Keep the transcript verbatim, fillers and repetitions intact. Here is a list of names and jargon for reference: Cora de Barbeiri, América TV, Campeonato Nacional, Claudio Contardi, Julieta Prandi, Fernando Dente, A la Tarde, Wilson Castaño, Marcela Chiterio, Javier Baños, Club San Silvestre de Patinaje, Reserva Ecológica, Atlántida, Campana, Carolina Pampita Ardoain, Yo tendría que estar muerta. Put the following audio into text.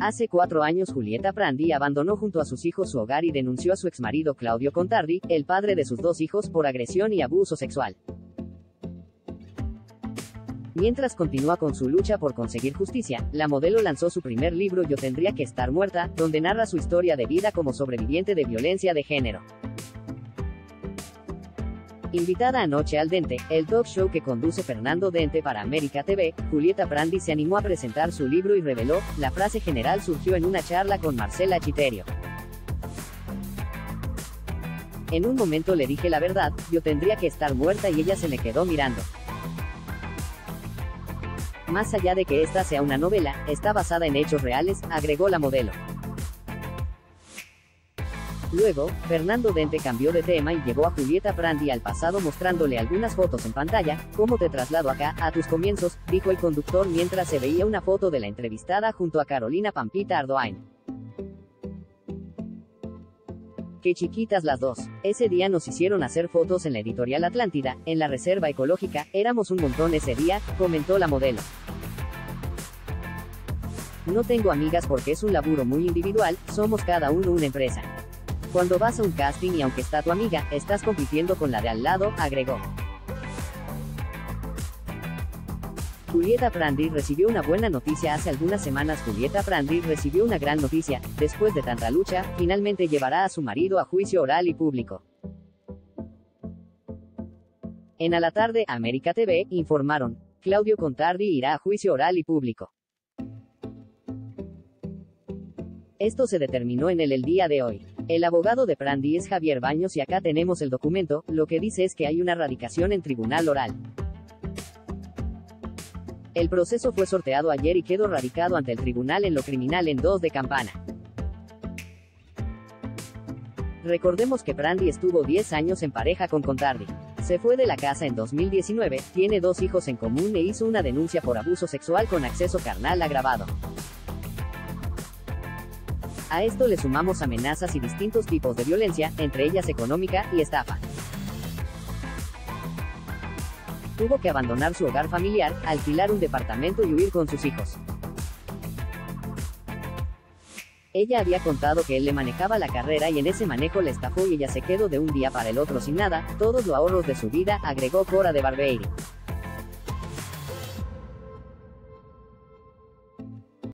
Hace cuatro años Julieta Prandi abandonó junto a sus hijos su hogar y denunció a su exmarido Claudio Contardi, el padre de sus dos hijos, por agresión y abuso sexual. Mientras continúa con su lucha por conseguir justicia, la modelo lanzó su primer libro Yo tendría que estar muerta, donde narra su historia de vida como sobreviviente de violencia de género. Invitada anoche al Dente, el talk show que conduce Fernando Dente para América T V, Julieta Prandi se animó a presentar su libro y reveló, la frase general surgió en una charla con Marcela Chiterio. En un momento le dije la verdad, yo tendría que estar muerta y ella se me quedó mirando. Más allá de que esta sea una novela, está basada en hechos reales, agregó la modelo. Luego, Fernando Dente cambió de tema y llevó a Julieta Prandi al pasado mostrándole algunas fotos en pantalla. ¿Cómo te traslado acá, a tus comienzos?, dijo el conductor mientras se veía una foto de la entrevistada junto a Carolina Pampita Ardoain. Qué chiquitas las dos. Ese día nos hicieron hacer fotos en la editorial Atlántida, en la Reserva Ecológica, éramos un montón ese día, comentó la modelo. No tengo amigas porque es un laburo muy individual, somos cada uno una empresa. Cuando vas a un casting y aunque está tu amiga, estás compitiendo con la de al lado, agregó. Julieta Prandi recibió una buena noticia hace algunas semanas. Julieta Prandi recibió una gran noticia, después de tanta lucha, finalmente llevará a su marido a juicio oral y público. En A la Tarde, América T V, informaron, Claudio Contardi irá a juicio oral y público. Esto se determinó en el el día de hoy. El abogado de Prandi es Javier Baños y acá tenemos el documento, lo que dice es que hay una radicación en tribunal oral. El proceso fue sorteado ayer y quedó radicado ante el tribunal en lo criminal en dos de Campana. Recordemos que Prandi estuvo diez años en pareja con Contardi. Se fue de la casa en dos mil diecinueve, tiene dos hijos en común e hizo una denuncia por abuso sexual con acceso carnal agravado. A esto le sumamos amenazas y distintos tipos de violencia, entre ellas económica y estafa. Tuvo que abandonar su hogar familiar, alquilar un departamento y huir con sus hijos. Ella había contado que él le manejaba la carrera y en ese manejo la estafó y ella se quedó de un día para el otro sin nada, todos los ahorros de su vida, agregó Cora de Barbeiri.